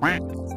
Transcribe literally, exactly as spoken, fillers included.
Quack.